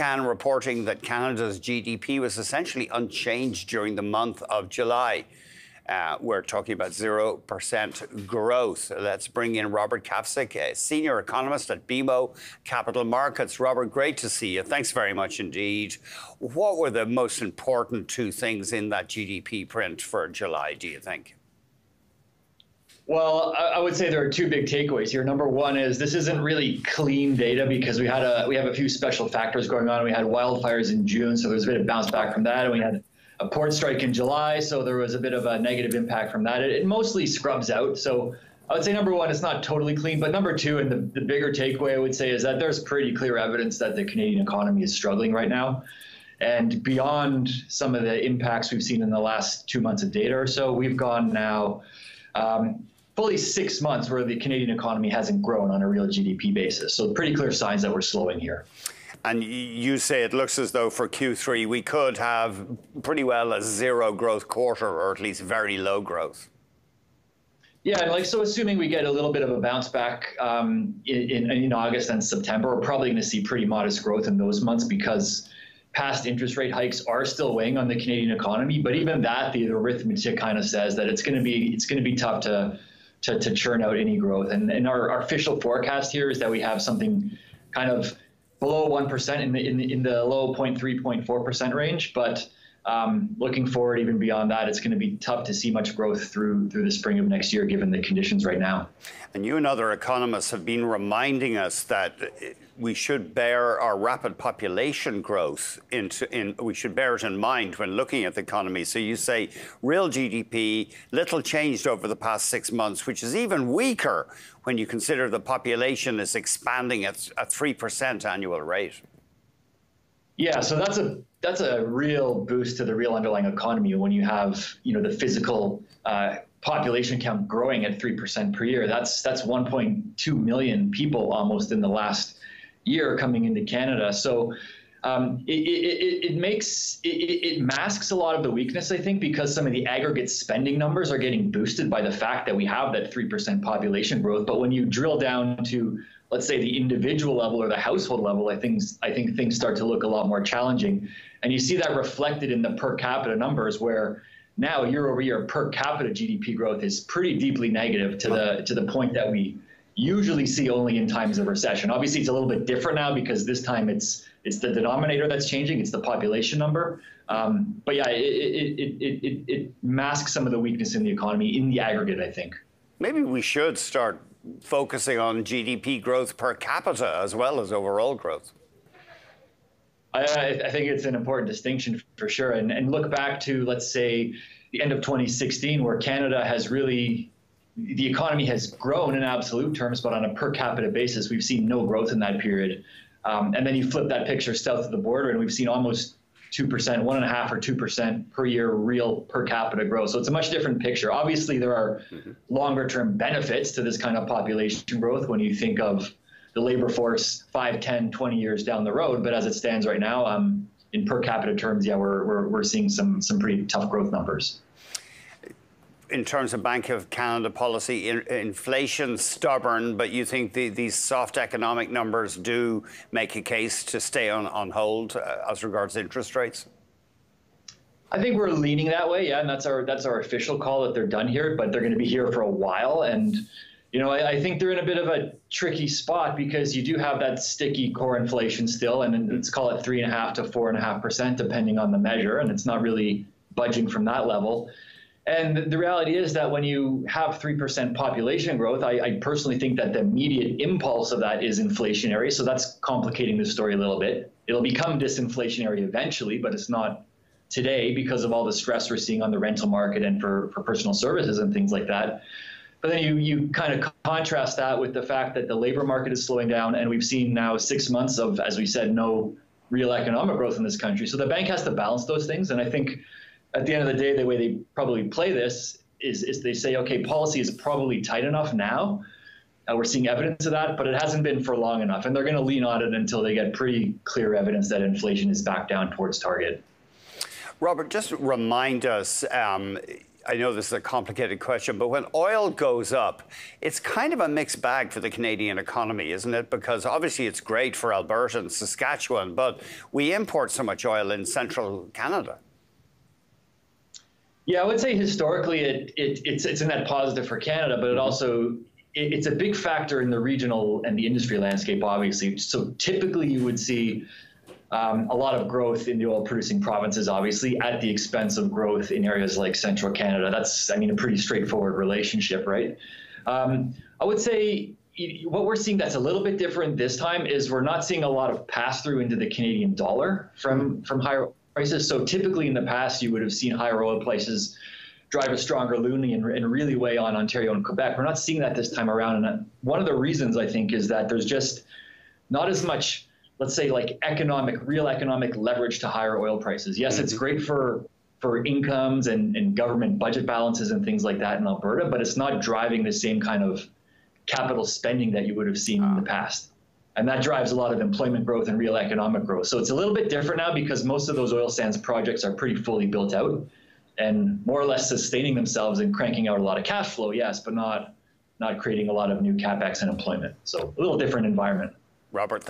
Can reporting that Canada's GDP was essentially unchanged during the month of July. We're talking about 0% growth. Let's bring in Robert Kavcic, a senior economist at BMO Capital Markets. Robert, great to see you. Thanks very much indeed. What were the most important two things in that GDP print for July, do you think? Well, I would say there are two big takeaways here. Number one is this isn't really clean data because we have a few special factors going on. We had wildfires in June, so there's a bit of bounce back from that. And we had a port strike in July, so there was a bit of a negative impact from that. It mostly scrubs out. So I would say, number one, it's not totally clean. But number two, and the bigger takeaway I would say is that there's pretty clear evidence that the Canadian economy is struggling right now. And beyond some of the impacts we've seen in the last 2 months of data or so, we've gone now fully 6 months where the Canadian economy hasn't grown on a real GDP basis. So pretty clear signs that we're slowing here. And you say it looks as though for Q3 we could have pretty well a zero growth quarter, or at least very low growth. Yeah, and like, so assuming we get a little bit of a bounce back in August and September, we're probably going to see pretty modest growth in those months because past interest rate hikes are still weighing on the Canadian economy. But even that, the arithmetic kind of says that it's going to be tough to churn out any growth. And our official forecast here is that we have something kind of below 1% in the low 0.3–0.4% range. But looking forward, even beyond that, it's going to be tough to see much growth through the spring of next year, given the conditions right now. And you and other economists have been reminding us that we should bear our rapid population growth we should bear it in mind when looking at the economy. So you say real GDP, little changed over the past 6 months, which is even weaker when you consider the population is expanding at a 3% annual rate. Yeah, so that's a real boost to the real underlying economy when you have, you know, the physical population count growing at 3% per year. That's 1.2 million people almost in the last year coming into Canada. So it masks a lot of the weakness, I think, because some of the aggregate spending numbers are getting boosted by the fact that we have that 3% population growth. But when you drill down to, let's say, the individual level or the household level, I think things start to look a lot more challenging. And you see that reflected in the per capita numbers, where now year over year per capita GDP growth is pretty deeply negative to the point that we usually see only in times of recession. Obviously, it's a little bit different now because this time it's the denominator that's changing, it's the population number. But yeah, it masks some of the weakness in the economy in the aggregate, I think. Maybe we should start focusing on GDP growth per capita as well as overall growth. I think it's an important distinction for sure. And look back to, let's say, the end of 2016, where Canada has really, the economy has grown in absolute terms, but on a per capita basis, we've seen no growth in that period. And then you flip that picture south of the border, and we've seen almost 2%, 1.5% or 2% per year real per capita growth. So it's a much different picture. Obviously, there are longer-term benefits to this kind of population growth when you think of the labor force 5, 10, 20 years down the road. But as it stands right now, in per capita terms, yeah, we're seeing some pretty tough growth numbers. In terms of Bank of Canada policy, inflation stubborn, but you think these soft economic numbers do make a case to stay on hold as regards interest rates? I think we're leaning that way, yeah, and that's our official call that they're done here, but they're going to be here for a while. And, you know, I think they're in a bit of a tricky spot because you do have that sticky core inflation still, and let's call it 3.5% to 4.5%, depending on the measure, and it's not really budging from that level. And the reality is that when you have 3% population growth, I personally think that the immediate impulse of that is inflationary. So that's complicating the story a little bit. It'll become disinflationary eventually, but it's not today because of all the stress we're seeing on the rental market and for personal services and things like that. But then you kind of contrast that with the fact that the labor market is slowing down, and we've seen now 6 months of, as we said, no real economic growth in this country. So the bank has to balance those things. And I think at the end of the day, the way they probably play this is they say, okay, policy is probably tight enough now. We're seeing evidence of that, but it hasn't been for long enough. And they're going to lean on it until they get pretty clear evidence that inflation is back down towards target. Robert, just remind us, I know this is a complicated question, but when oil goes up, it's kind of a mixed bag for the Canadian economy, isn't it? Because obviously it's great for Alberta and Saskatchewan, but we import so much oil in central Canada. Yeah, I would say historically it's a net positive for Canada, but it also, it's a big factor in the regional and the industry landscape, obviously. So typically you would see a lot of growth in the oil-producing provinces, obviously, at the expense of growth in areas like central Canada. That's, I mean, a pretty straightforward relationship, right? I would say what we're seeing that's a little bit different this time is we're not seeing a lot of pass-through into the Canadian dollar from higher prices. So typically in the past, you would have seen higher oil prices drive a stronger loonie and really weigh on Ontario and Quebec. We're not seeing that this time around. And one of the reasons, I think, is that there's just not as much, let's say, like real economic leverage to higher oil prices. Yes, it's great for incomes and government budget balances and things like that in Alberta, but it's not driving the same kind of capital spending that you would have seen in the past. And that drives a lot of employment growth and real economic growth. So it's a little bit different now because most of those oil sands projects are pretty fully built out and more or less sustaining themselves and cranking out a lot of cash flow, yes, but not creating a lot of new CapEx and employment. So a little different environment. Robert.